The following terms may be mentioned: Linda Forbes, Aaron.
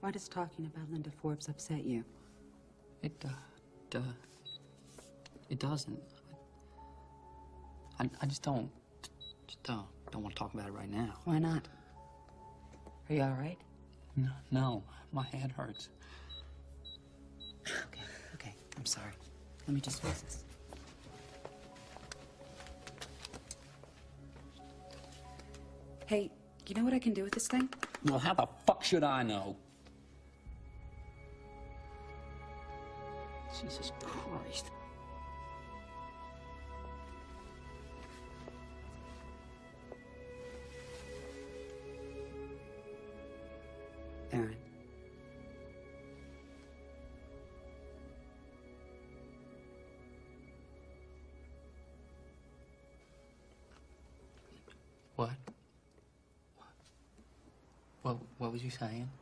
Why does talking about Linda Forbes upset you? It doesn't. I just don't. Just don't want to talk about it right now. Why not? Are you all right? No, my head hurts. Okay, I'm sorry. Let me just fix this. Hey, you know what I can do with this thing? Well, how the fuck should I know? Jesus Christ. Aaron. What? What was you saying?